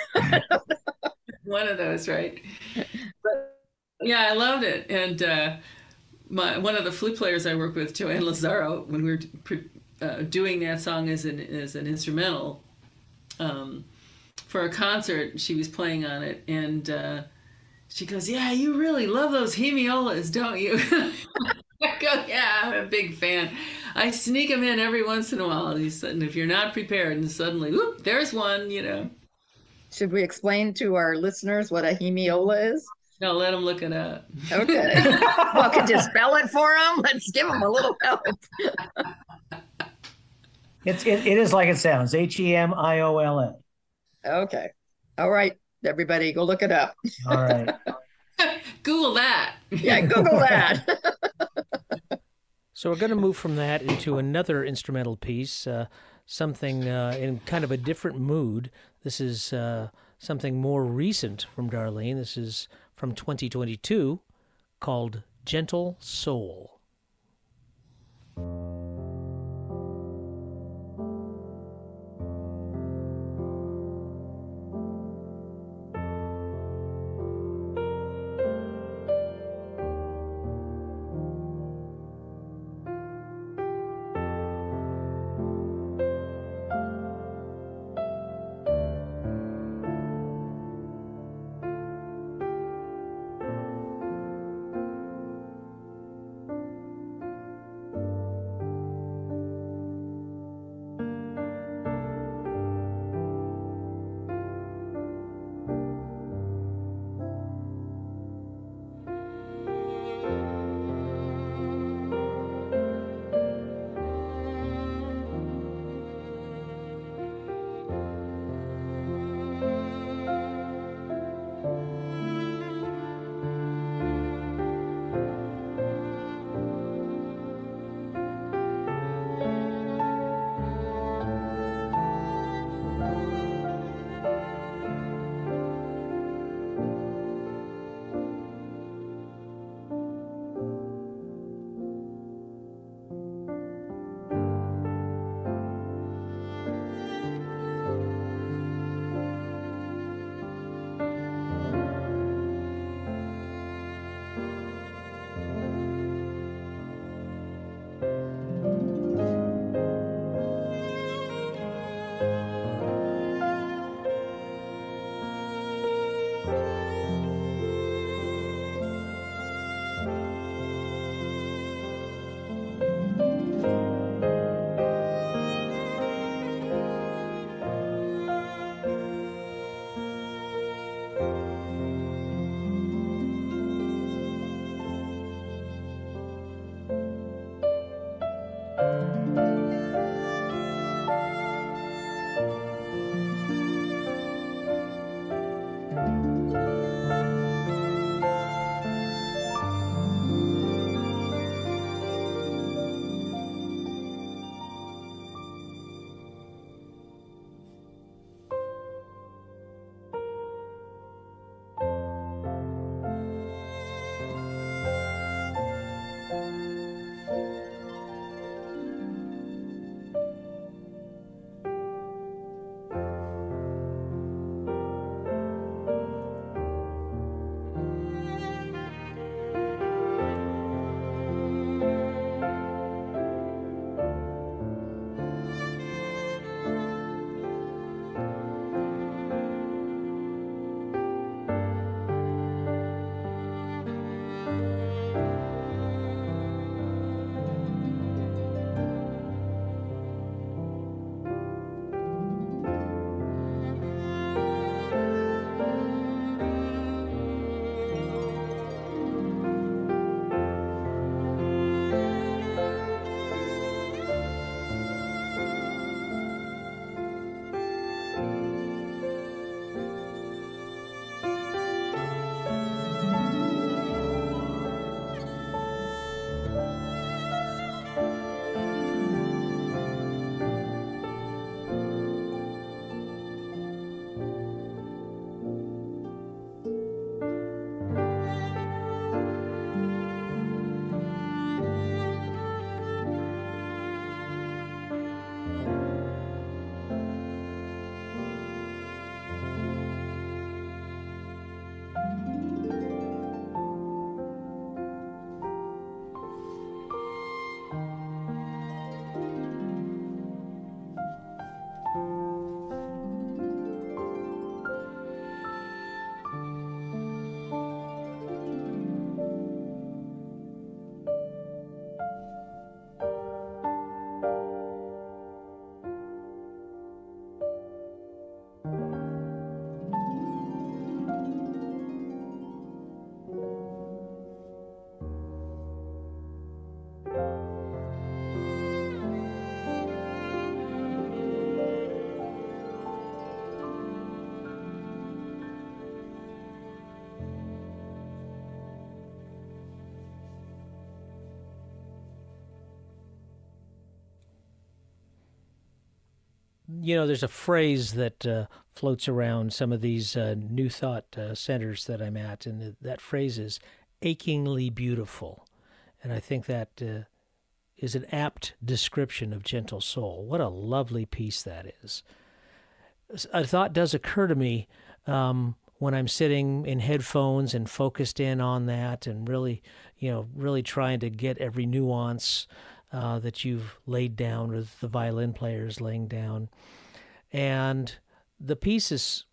One of those, right? But yeah, I loved it, and uh, my one of the flute players I work with, Joanne Lazaro, when we were uh, doing that song as an as an instrumental. Um, for a concert, she was playing on it, and uh, she goes, yeah, you really love those hemiolas, don't you? I go, yeah, I'm a big fan. I sneak them in every once in a while. And if you're not prepared, and suddenly, whoop, there's one, you know. Should we explain to our listeners what a hemiola is? No, let them look it up. Okay. Well, could you spell it for them? Let's give them a little help. It's, it, it is like it sounds, H E M I O L A. Okay. All right, everybody, go look it up. All right. Google that. Yeah, Google that. So we're going to move from that into another instrumental piece, uh, something uh, in kind of a different mood. This is uh, something more recent from Darlene. This is from twenty twenty-two, called Gentle Soul. Thank you. you know, there's a phrase that uh, floats around some of these uh, New Thought uh, centers that I'm at, and that phrase is achingly beautiful. And I think that uh, is an apt description of Gentle Soul. What a lovely piece that is. A thought does occur to me um, when I'm sitting in headphones and focused in on that and really, you know, really trying to get every nuance uh, that you've laid down, or the violin player is laying down. And the piece has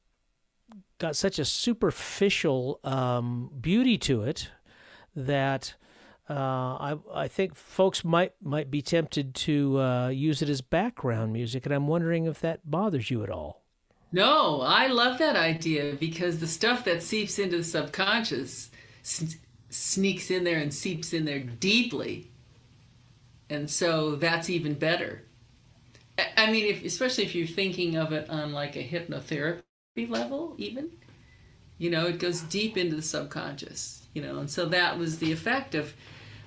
got such a superficial um, beauty to it that uh, I, I think folks might might be tempted to uh, use it as background music, and I'm wondering if that bothers you at all. No, I love that idea, because the stuff that seeps into the subconscious s sneaks in there and seeps in there deeply. And so that's even better. I mean, if, especially if you're thinking of it on like a hypnotherapy level even, you know, it goes deep into the subconscious, you know, and so that was the effect of,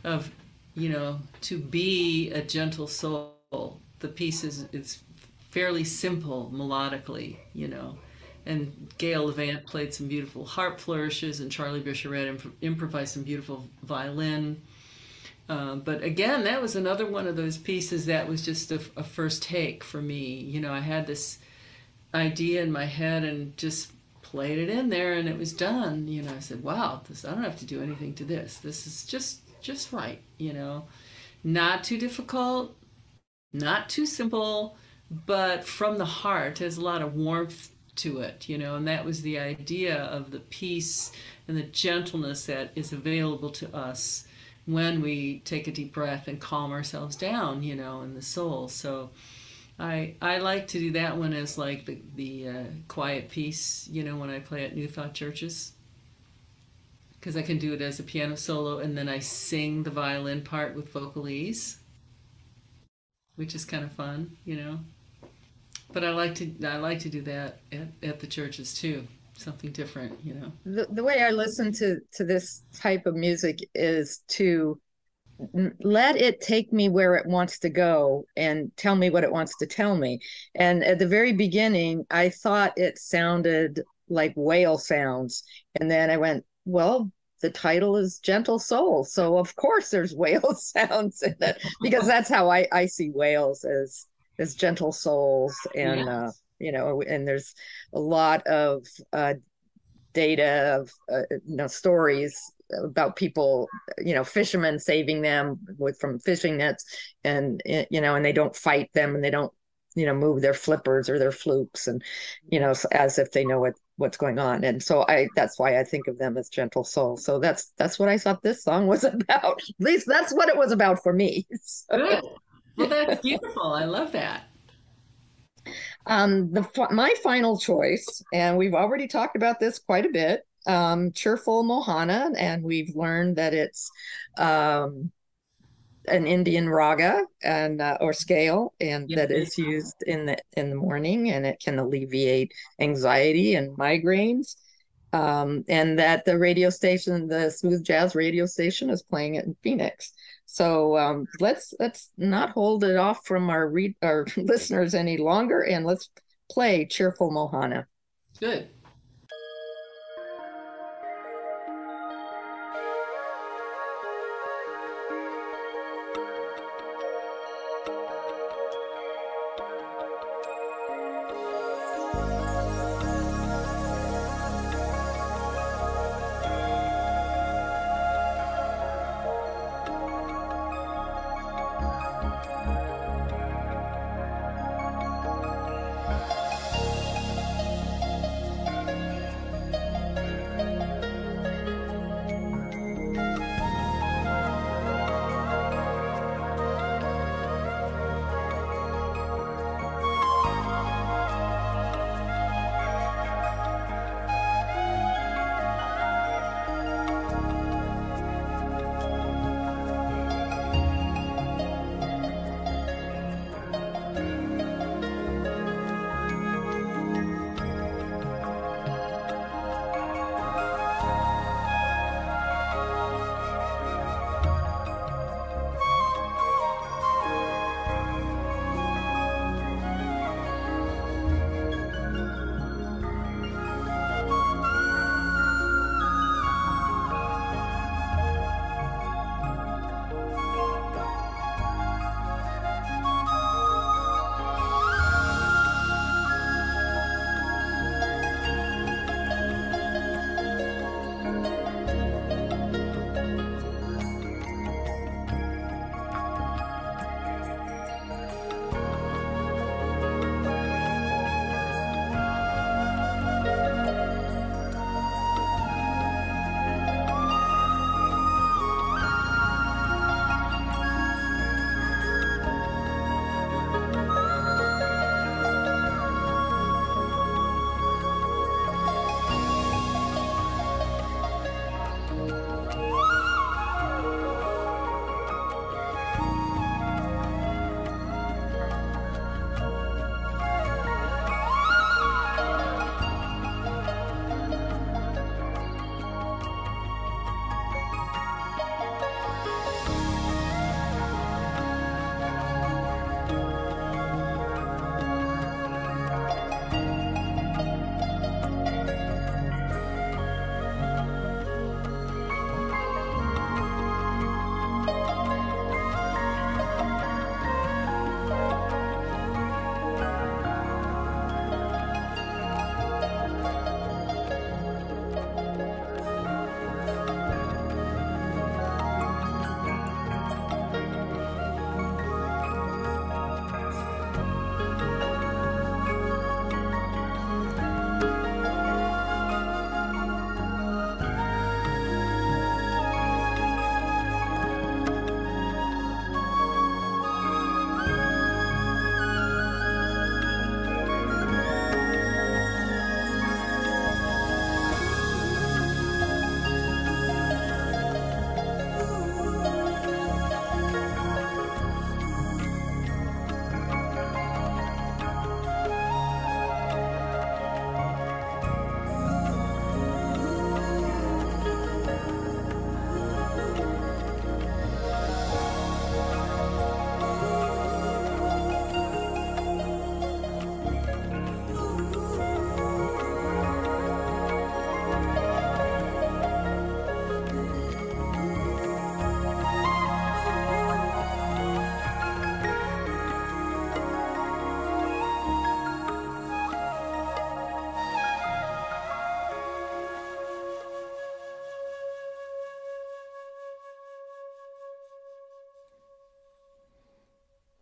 of, you know, to be a gentle soul. The piece is, it's fairly simple melodically, you know, and Gail Levant played some beautiful harp flourishes, and Charlie Bisharette imp improvised some beautiful violin. Uh, but again, that was another one of those pieces that was just a, a first take for me. You know, I had this idea in my head and just played it in there, and it was done. You know, I said, wow, this, I don't have to do anything to this. This is just, just right, you know, not too difficult, not too simple, but from the heart. There's a lot of warmth to it, you know, and that was the idea of the peace and the gentleness that is available to us when we take a deep breath and calm ourselves down, you know, in the soul. So I I like to do that one as like the, the uh, quiet piece, you know, when I play at New Thought churches, because I can do it as a piano solo, and then I sing the violin part with vocalese, which is kind of fun, you know. But I like to I like to do that at, at the churches too. Something different, you know. The, the way I listen to to this type of music is to let it take me where it wants to go and tell me what it wants to tell me. And at the very beginning, I thought it sounded like whale sounds, and then I went, well, the title is Gentle Soul, so of course there's whale sounds in it, because that's how I I see whales, as as gentle souls. And yes. uh, you know, and there's a lot of uh, data of uh, you know, stories about people, you know, fishermen saving them with from fishing nets, and you know, and they don't fight them, and they don't, you know, move their flippers or their flukes, and you know, as if they know what what's going on. And so I that's why I think of them as gentle souls. So that's that's what I thought this song was about. At least that's what it was about for me. So. Good. Well, that's beautiful. I love that. Um, the my final choice, and we've already talked about this quite a bit, um, Cheerful Mohana, and we've learned that it's um, an Indian raga and uh, or scale, and yes, that it's used in the in the morning, and it can alleviate anxiety and migraines. Um, and that the radio station, the smooth jazz radio station, is playing it in Phoenix. So um, let's let's not hold it off from our re our listeners any longer, and let's play Cheerful Mohana. Good.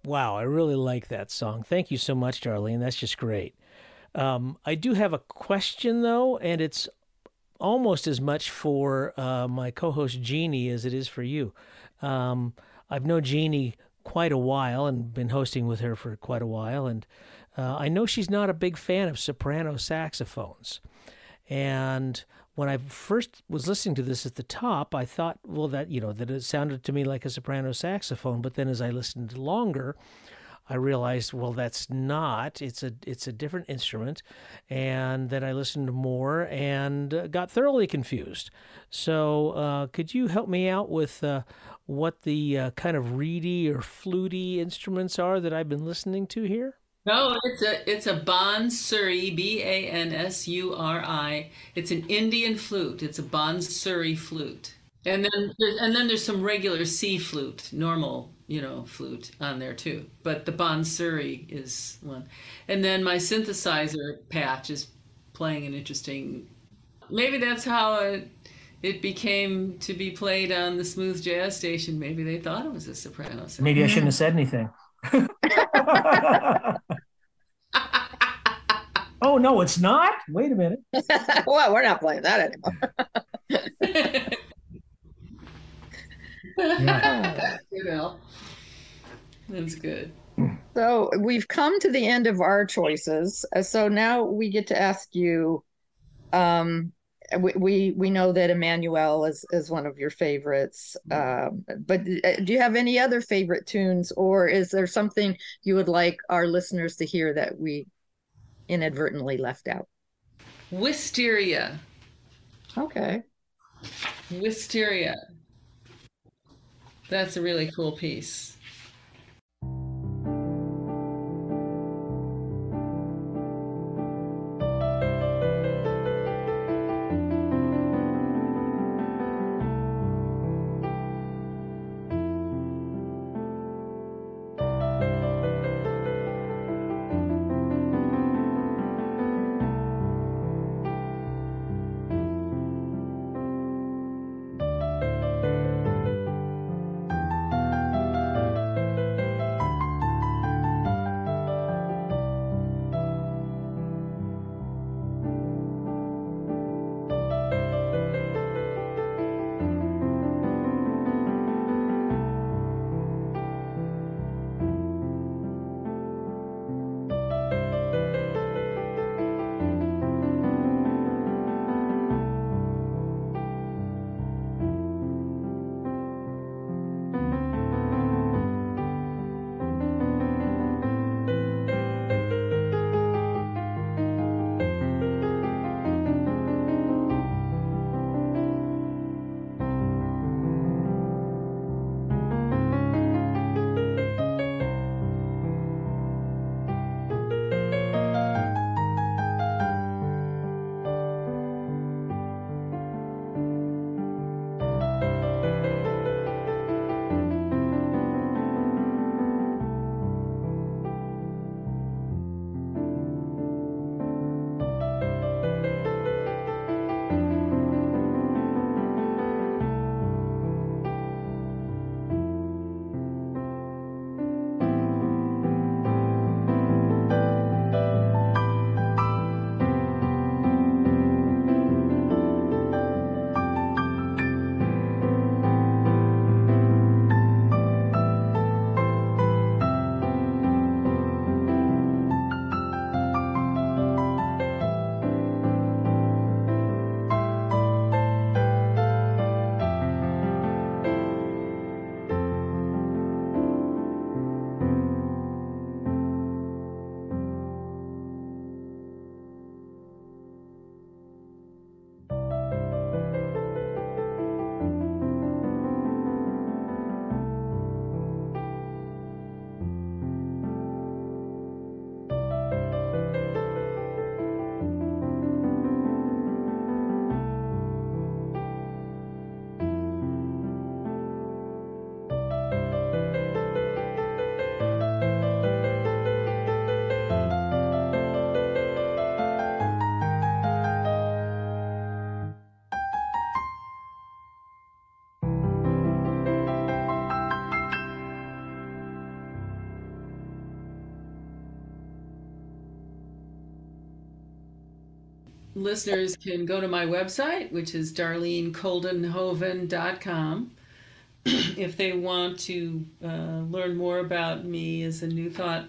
Wow, I really like that song. Thank you so much, Darlene. That's just great. Um, I do have a question, though, and it's almost as much for uh, my co-host Jeannie as it is for you. Um, I've known Jeannie quite a while and been hosting with her for quite a while, and uh, I know she's not a big fan of soprano saxophones. And when I first was listening to this at the top, I thought, well, that, you know, that it sounded to me like a soprano saxophone. But then as I listened longer, I realized, well, that's not, it's a, it's a different instrument. And then I listened more and got thoroughly confused. So uh, could you help me out with uh, what the uh, kind of reedy or fluty instruments are that I've been listening to here? No, it's a it's a Bansuri, B A N S U R I. It's an Indian flute. It's a Bansuri flute. And then and then there's some regular C flute, normal, you know, flute on there too. But the Bansuri is one. And then my synthesizer patch is playing an interesting. Maybe that's how it it became to be played on the smooth jazz station. Maybe they thought it was a soprano. Maybe I shouldn't have said anything. Oh no, it's not? Wait a minute. Well, we're not playing that anymore. Yeah. You know, that's good. So we've come to the end of our choices. So now we get to ask you. Um, we, we we know that Emmanuel is is one of your favorites. Um, but do you have any other favorite tunes, or is there something you would like our listeners to hear that we inadvertently left out? Wisteria. Okay. Wisteria. That's a really cool piece. listeners can go to my website, which is Darlene Koldenhoven dot com, if they want to uh, learn more about me as a New Thought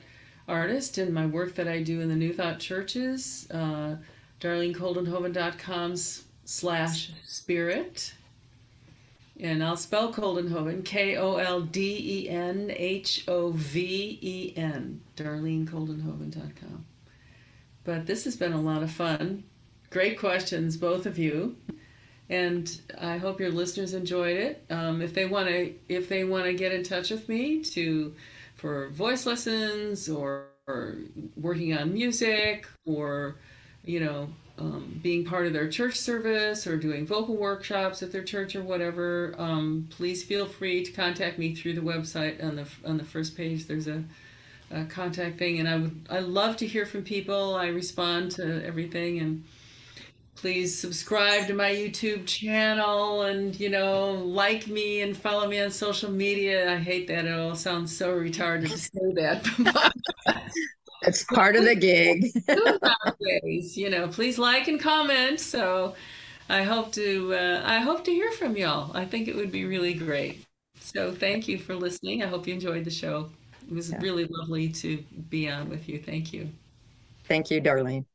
artist and my work that I do in the New Thought churches. Uh, Darlene Koldenhoven dot com slash spirit. And I'll spell Koldenhoven, K O L D E N H O V E N, Darlene Koldenhoven dot com. But this has been a lot of fun. Great questions, both of you. And I hope your listeners enjoyed it. Um, if they want to if they want to get in touch with me to for voice lessons or, or working on music or, you know, Um, being part of their church service or doing vocal workshops at their church or whatever, um, please feel free to contact me through the website. On the on the first page, there's a, a contact thing, and I would I love to hear from people. I respond to everything, and please subscribe to my YouTube channel and, you know, like me and follow me on social media. I hate that. It all sounds so retarded to say that. It's part of the gig. You know, please like and comment. So I hope to uh, I hope to hear from y'all. I think it would be really great. So thank you for listening. I hope you enjoyed the show. It was yeah. really lovely to be on with you. Thank you. Thank you, Darlene.